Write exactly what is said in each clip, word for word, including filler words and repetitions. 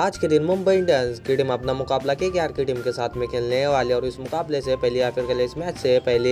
आज के दिन मुंबई इंडियंस की टीम अपना मुकाबला केकेआर की टीम के साथ में खेलने वाली और इस मुकाबले से पहले या फिर कल इस मैच से पहले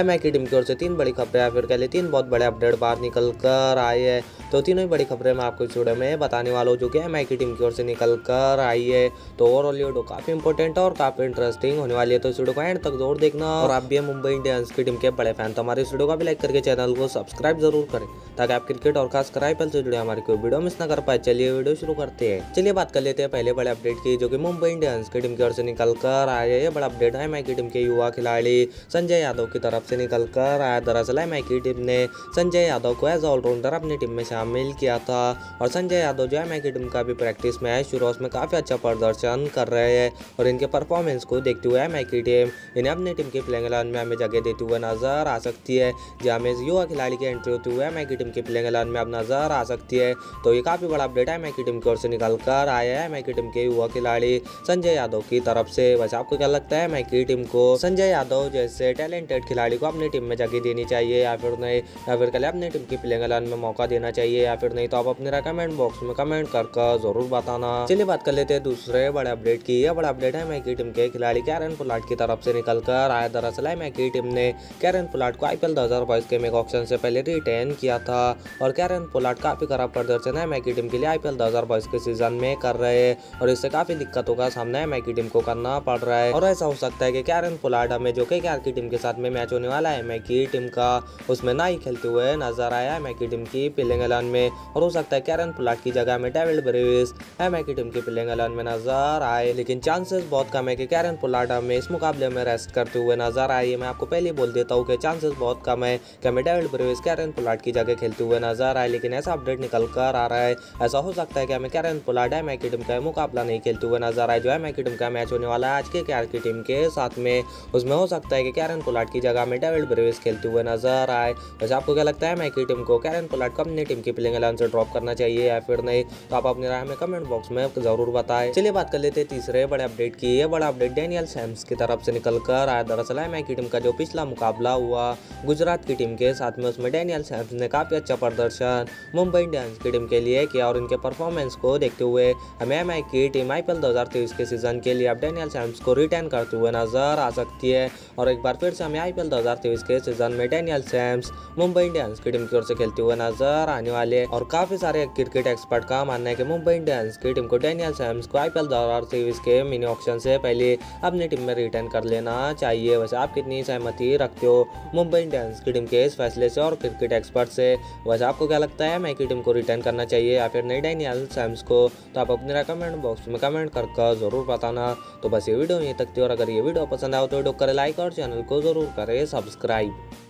एमआई की टीम की ओर से तीन बड़ी खबरें या फिर कल तीन बहुत बड़े अपडेट बाहर निकल कर आई है। तो तीनों ही बड़ी खबरें मैं आपको इस वीडियो में बताने वाला हूँ जो कि एमआई की टीम की ओर से निकल कर आई है। तो ओवरऑल ये वीडियो काफी इंपॉर्टेंट और काफी इंटरेस्टिंग होने वाली है, तो इस वीडियो को एंड तक जरूर देखना। और आप भी मुंबई इंडियंस की टीम के बड़े फैन तो हमारे इस वीडियो को भी लाइक करके चैनल को सब्सक्राइब जरूर करें ताकि आप क्रिकेट और खासकर आईपीएल से जुड़े हमारी कोई वीडियो मिस ना कर पाए। चलिए वीडियो शुरू करते हैं। चलिए बात कर लेते हैं पहले बड़े अपडेट की जो कि मुंबई इंडियंस की टीम की ओर से निकल कर आया है। ये बड़ा अपडेट है एमआई की टीम के युवा खिलाड़ी संजय यादव की तरफ से निकल कर आया। दरअसल एमआई की टीम ने संजय यादव को एज ऑलराउंडर अपनी टीम में शामिल किया था और संजय यादव जो एमआई की टीम का भी प्रैक्टिस में है शुरू में काफी अच्छा प्रदर्शन कर रहे हैं और इनके परफॉर्मेंस को देखते हुए एमआई की टीम इन्हें अपनी टीम के प्लेइंग इलेवन में हमें जगह देते हुए नजर आ सकती है। जहाँ में युवा खिलाड़ी की एंट्री होते हुए एमआई की टीम के प्लेइंग इलेवन में अब नजर आ सकती है। तो ये काफी बड़ा अपडेट है एमआई की टीम की ओर से निकल कर आया है एमआई की टीम के युवा खिलाड़ी संजय यादव की तरफ से। वैसे आपको क्या लगता है एमआई की टीम को संजय यादव जैसे टैलेंटेड खिलाड़ी को अपनी टीम में जगह देनी चाहिए या फिर नहीं, या फिर कल अपनी टीम की प्लेइंग इलेवन में मौका देना चाहिए या फिर नहीं, तो आप अपने कमेंट बॉक्स में कमेंट करके जरूर बताना। चलिए बात कर लेते हैं दूसरे बड़े अपडेट की। यह बड़ा अपडेट है एमआई की टीम के खिलाड़ी कायरन पोलार्ड की तरफ से निकल कर आया। दरअसल एमआई की टीम ने कायरन पोलार्ड को आईपीएल दो हजार बाईस के मेगा ऑक्शन से पहले रिटेन किया था और कायरन पोलार्ड काफी खराब प्रदर्शन है एमआई की टीम के लिए आईपीएल दो हजार बाईस के सीजन में कर रहे हैं और इससे काफी दिक्कतों का सामना एमआई की टीम को करना पड़ रहा है। और ऐसा हो सकता है कि कायरन पोलार्ड हमें जो केकेआर की टीम के साथ में मैच होने वाला है एमआई की टीम का, उसमें ना ही खेलते हुए नजर आया एमआई की टीम की प्लेइंग इलेवन में। और हो सकता है कायरन पोलार्ड की जगह में डेविड ब्रेविस एमआई की टीम की प्लेइंग इलेवन में नजर आए, लेकिन चांसेस बहुत कम है कि कायरन पोलार्ड हमें इस मुकाबले में रेस्ट करते हुए नजर आए। मैं आपको पहले बोल देता हूँ कि चांसेस बहुत कम है कि हमें डेविड ब्रेविस कायरन पोलार्ड की जगह खेलते हुए नजर आए, लेकिन ऐसा अपडेट निकल कर आ रहा है। ऐसा हो सकता है कि हमें कायरन पोलार्ड एमआई की टीम का मुकाबला नहीं खेलते हुए नजर आए। जो एमआई की टीम का मैच होने वाला है आज के केकेआर की टीम के साथ में, उसमें हो सकता है कि कायरन पोलार्ड की जगह में डेविड ब्रेविस खेलते हुए नजर आए। वैसे आपको क्या लगता है एमआई की टीम को कायरन पोलार्ड को अपनी टीम की प्लेइंग इलेवन से ड्रॉप करना चाहिए या फिर नहीं, तो आप अपनी राय में कमेंट बॉक्स में जरूर बताएं। चलिए बात कर लेते हैं तीसरे बड़े अपडेट की। यह बड़ा अपडेट डेनियल सैम्स की तरफ से निकल कर आया। दरअसल एमआई की टीम का जो पिछला मुकाबला हुआ गुजरात की टीम के साथ में, उसमें डेनियल सैम्स ने काफी अच्छा प्रदर्शन मुंबई इंडियंस की टीम के लिए किया और इनके परफॉर्मेंस को देखते हुए हमें एमआई की टीम आईपीएल दो हजार तेईस के सीजन के लिए अब डेनियल सैम्स को रिटर्न करते हुए नजर आ सकती है। और एक बार फिर से हमें आईपीएल दो हजार तेईस के सीजन में डेनियल सैम्स मुंबई इंडियंस की टीम की ओर से खेलते हुए नजर आने वाले। और काफी सारे क्रिकेट एक्सपर्ट का मानना है कि मुंबई इंडियंस की टीम को डेनियल सैम्स को आईपीएल दो हजार तेईस के मिनी ऑक्शन से पहले अपनी टीम में रिटर्न कर लेना चाहिए। वैसे आप कितनी सहमति रखते हो मुंबई इंडियंस की टीम के इस फैसले से और क्रिकेट एक्सपर्ट से? वैसे आपको क्या लगता है एमआई की टीम को रिटर्न करना चाहिए या फिर नहीं डेनियल सैम्स को, तो आप अपने कमेंट बॉक्स में कमेंट करके जरूर बताना। तो बस ये वीडियो यहीं तक थी और अगर ये वीडियो पसंद आए तो वीडियो करें लाइक और चैनल को जरूर करें सब्सक्राइब।